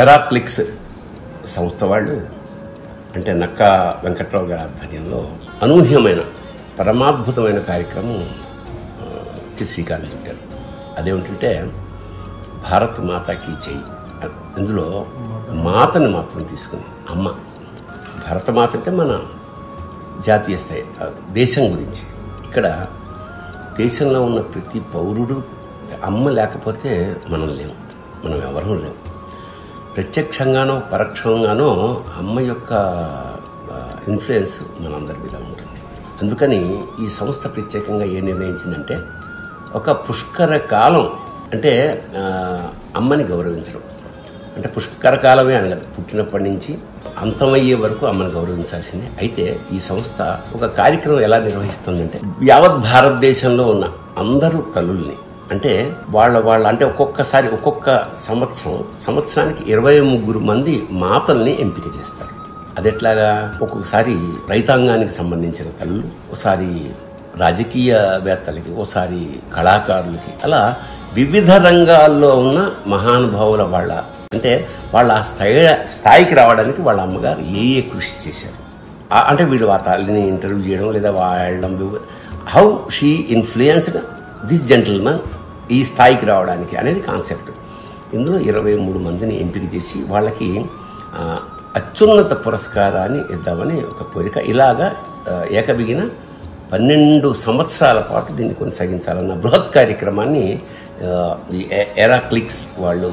ఎరా క్లిక్స్ సంస్థ వాళ్ళు అంటే నక్కా వెంకట్రావు గారి ఆధ్వర్యంలో అనూహ్యమైన పరమాద్భుతమైన కార్యక్రమంకి శ్రీకారం చుట్టారు. అదేమిటంటే భారత్ మాతాకి చేయి. ఇందులో మాతను మాత్రం తీసుకుని, అమ్మ భారతమాత అంటే మన జాతీయ స్థాయి దేశం గురించి. ఇక్కడ దేశంలో ఉన్న ప్రతి పౌరుడు అమ్మ లేకపోతే మనం లేము, మనం ఎవరూ లేము. ప్రత్యక్షంగానో పరోక్షంగానో అమ్మ యొక్క ఇన్ఫ్లుయెన్స్ మనందరి మీద ఉంటుంది. అందుకని ఈ సంస్థ ప్రత్యేకంగా ఏం నిర్ణయించిందంటే, ఒక పుష్కర కాలం అంటే అమ్మని గౌరవించడం. అంటే పుష్కర కాలమే అని కాదు, పుట్టినప్పటి నుంచి అంతమయ్యే వరకు అమ్మను గౌరవించాల్సిందే. అయితే ఈ సంస్థ ఒక కార్యక్రమం ఎలా నిర్వహిస్తుందంటే, యావత్ భారతదేశంలో ఉన్న అందరూ తల్లుల్ని అంటే వాళ్ళ అంటే ఒక్కొక్కసారి ఒక్కొక్క సంవత్సరానికి 23 మంది మాతల్ని ఎంపిక చేస్తారు. అదెట్లాగా, ఒక్కొక్కసారి రైతాంగానికి సంబంధించిన తల్లులు, ఒకసారి రాజకీయవేత్తలకి, ఒకసారి కళాకారులకి, అలా వివిధ రంగాల్లో ఉన్న మహానుభావుల వాళ్ళ అంటే వాళ్ళ స్థాయికి రావడానికి వాళ్ళ అమ్మగారు ఏ కృషి చేశారు అంటే వీళ్ళు ఆ తల్లిని ఇంటర్వ్యూ చేయడం, లేదా వాళ్ళ how she influenced this gentlemen ఈ స్థాయికి రావడానికి అనేది కాన్సెప్ట్. ఇందులో 23 మందిని ఎంపిక చేసి వాళ్ళకి అత్యున్నత పురస్కారాన్ని ఇద్దామని ఒక కోరిక. ఇలాగా ఏకబిగిన 12 సంవత్సరాల పాటు దీన్ని కొనసాగించాలన్న బృహత్ కార్యక్రమాన్ని ఎరా క్లిక్స్ వాళ్ళు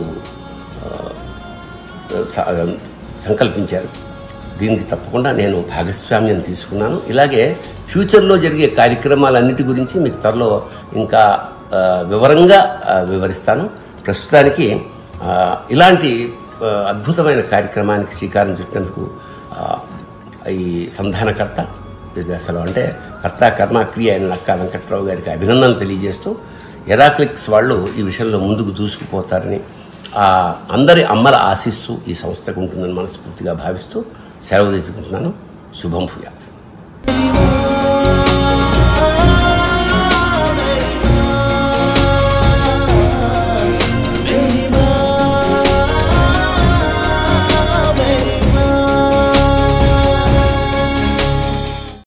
సంకల్పించారు. దీనికి తప్పకుండా నేను భాగస్వామ్యం తీసుకున్నాను. ఇలాగే ఫ్యూచర్లో జరిగే కార్యక్రమాలన్నిటి గురించి మీకు త్వరలో ఇంకా వివరంగా వివరిస్తాను. ప్రస్తుతానికి ఇలాంటి అద్భుతమైన కార్యక్రమానికి శ్రీకారం చుట్టినందుకు ఈ సంధానకర్త అసలు అంటే కర్త కర్మ క్రియ అయిన నక్కా వెంకట్రావు గారికి అభినందనలు తెలియజేస్తూ, ఎరా క్లిక్స్ వాళ్ళు ఈ విషయంలో ముందుకు దూసుకుపోతారని అందరి అమ్మల ఆశీస్సు ఈ సంస్థకు ఉంటుందని మనస్ఫూర్తిగా భావిస్తూ సెలవు తీసుకుంటున్నాను. శుభం భూయా.